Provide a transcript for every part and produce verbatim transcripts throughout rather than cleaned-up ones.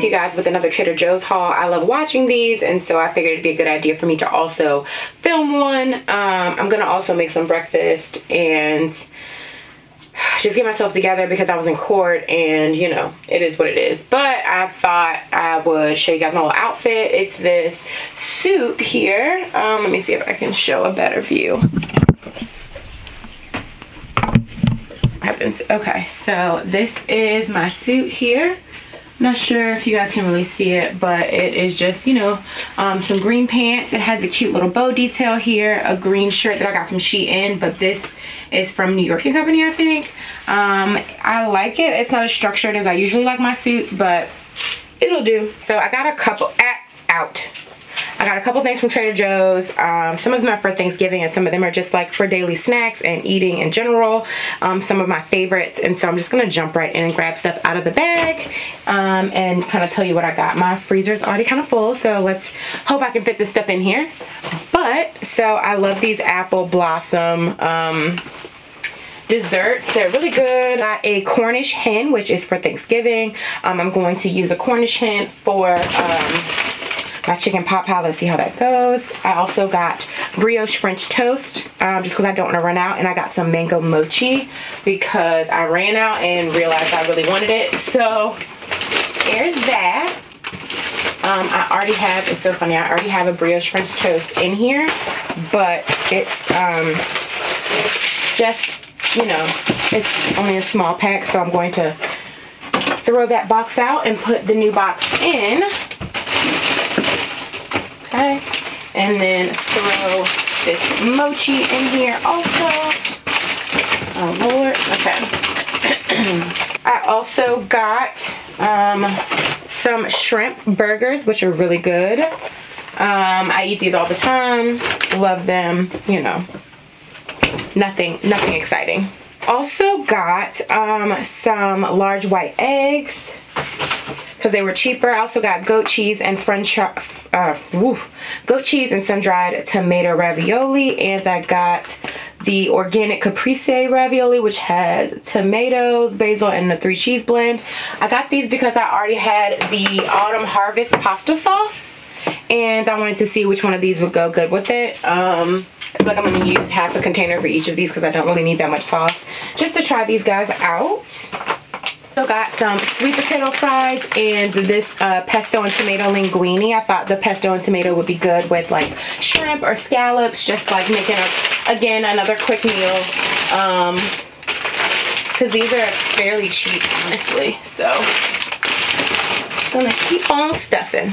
to you guys with another Trader Joe's haul. I love watching these, and so I figured it'd be a good idea for me to also film one. Um, I'm gonna also make some breakfast and just get myself together because I was in court and, you know, it is what it is. But I thought I would show you guys my little outfit. It's this suit here. Um, let me see if I can show a better view. Happens. Okay, so this is my suit here. Not sure if you guys can really see it, but it is just, you know, um, some green pants. It has a cute little bow detail here, a green shirt that I got from Shein, but this is from New York and Company, I think. Um, I like it. It's not as structured as I usually like my suits, but it'll do. So I got a couple, ah, out. I got a couple things from Trader Joe's. Um, some of them are for Thanksgiving and some of them are just like for daily snacks and eating in general. Um, some of my favorites. And so I'm just gonna jump right in and grab stuff out of the bag um, and kind of tell you what I got. My freezer's already kind of full, so let's hope I can fit this stuff in here. But, so I love these apple blossom um, desserts. They're really good. I got a Cornish hen, which is for Thanksgiving. Um, I'm going to use a Cornish hen for um, my chicken pot pie. Let's see how that goes. I also got brioche French toast um, just because I don't want to run out, and I got some mango mochi because I ran out and realized I really wanted it. So there's that. Um, I already have, it's so funny, I already have a brioche French toast in here, but it's um, just, you know, it's only a small pack, so I'm going to throw that box out and put the new box in. Okay, and then throw this mochi in here also. Oh Lord, okay. I also got um, some shrimp burgers, which are really good. Um, I eat these all the time, love them, you know, nothing, nothing exciting. Also got um, some large white eggs, because they were cheaper. I also got goat cheese and French, uh, woo, goat cheese and sun-dried tomato ravioli, and I got the organic caprese ravioli, which has tomatoes, basil, and the three cheese blend. I got these because I already had the autumn harvest pasta sauce, and I wanted to see which one of these would go good with it. Um, I feel like I'm gonna use half a container for each of these because I don't really need that much sauce, just to try these guys out. Also got some sweet potato fries and this uh, pesto and tomato linguine. I thought the pesto and tomato would be good with like shrimp or scallops, just like making a, again another quick meal, um, because these are fairly cheap honestly, so I'm just gonna keep on stuffing.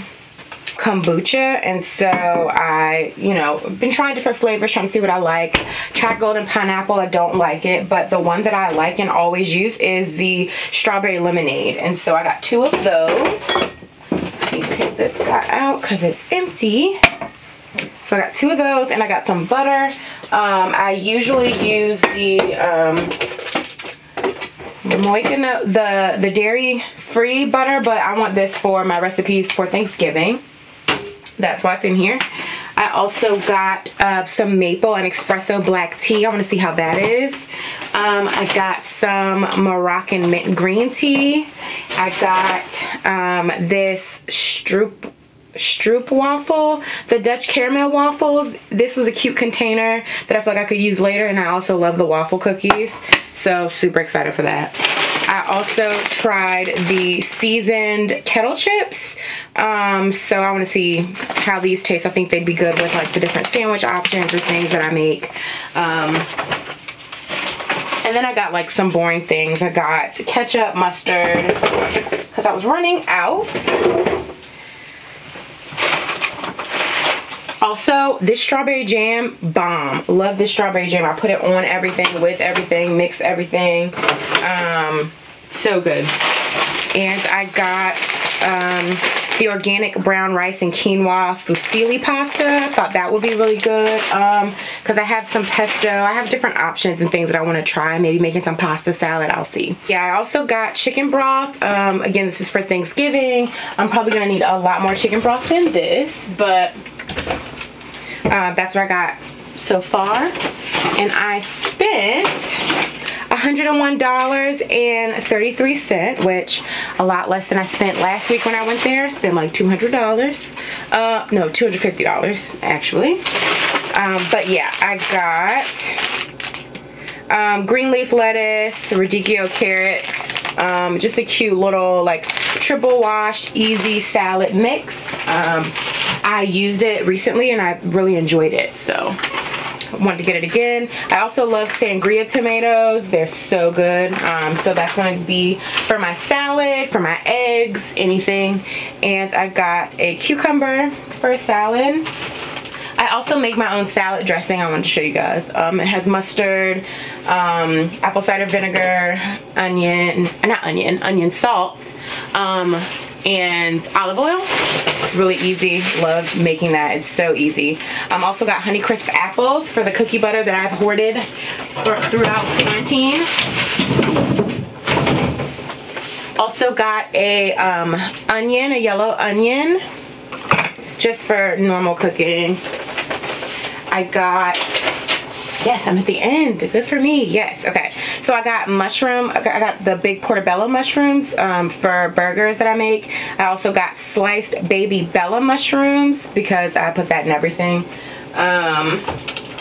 Kombucha, and so I, you know, been trying different flavors, trying to see what I like. Tried golden pineapple, I don't like it, but the one that I like and always use is the strawberry lemonade, and so I got two of those. Let me take this guy out because it's empty. So I got two of those, and I got some butter. Um, I usually use the um, the the dairy free butter, but I want this for my recipes for Thanksgiving. That's why it's in here. I also got uh, some maple and espresso black tea. I want to see how that is. Um, I got some Moroccan mint green tea. I got um, this stroop, stroop waffle, the Dutch caramel waffles. This was a cute container that I feel like I could use later, and I also love the waffle cookies. So super excited for that. I also tried the seasoned kettle chips. Um, so I want to see how these taste. I think they'd be good with like the different sandwich options or things that I make. Um, and then I got like some boring things. I got ketchup, mustard, because I was running out. Also, this strawberry jam, bomb. Love this strawberry jam. I put it on everything, with everything, mix everything. Um, so good. And I got um, the organic brown rice and quinoa fusilli pasta. I thought that would be really good because um, I have some pesto. I have different options and things that I want to try. Maybe making some pasta salad. I'll see. Yeah, I also got chicken broth. Um, again, this is for Thanksgiving. I'm probably going to need a lot more chicken broth than this, but... Uh, that's what I got so far, and I spent one hundred one dollars and thirty-three cents, which a lot less than I spent last week when I went there. I spent like two hundred dollars. Uh, no, two hundred fifty dollars actually. Um, but yeah, I got um, green leaf lettuce, radicchio carrots, um, just a cute little like triple wash easy salad mix. Um, I used it recently and I really enjoyed it, so wanted to get it again. I also love sangria tomatoes. They're so good. Um, so that's going to be for my salad, for my eggs, anything. And I got a cucumber for a salad. I also make my own salad dressing. I wanted to show you guys. Um, it has mustard, um, apple cider vinegar, onion, not onion, onion salt, um, and olive oil. It's really easy. Love making that. It's so easy. Um, also got Honeycrisp apples for the cookie butter that I've hoarded for, throughout quarantine. Also got a um, onion, a yellow onion, just for normal cooking. I got, yes, I'm at the end, good for me, yes, okay. So I got mushroom, I got the big portobello mushrooms um, for burgers that I make. I also got sliced baby bella mushrooms because I put that in everything. Um,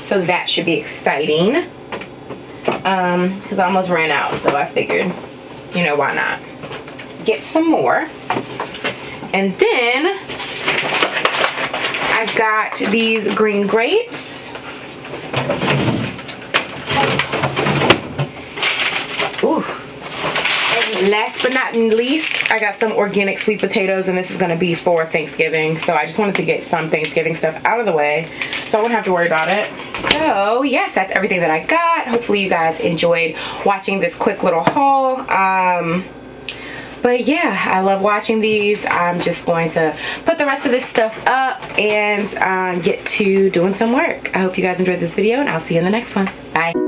so that should be exciting. Um, 'cause I almost ran out, so I figured, you know, why not? Get some more. And then, I've got these green grapes. Ooh. And last but not least, I got some organic sweet potatoes, and this is going to be for Thanksgiving. So I just wanted to get some Thanksgiving stuff out of the way so I wouldn't have to worry about it. So yes, that's everything that I got. Hopefully you guys enjoyed watching this quick little haul. Um, But yeah, I love watching these. I'm just going to put the rest of this stuff up and um, get to doing some work. I hope you guys enjoyed this video, and I'll see you in the next one. Bye.